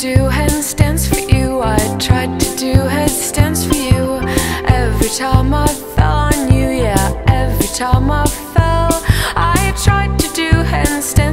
do handstands for you. I tried to do headstands for you. Every time I fell on you, yeah, every time I fell, I tried to do handstands.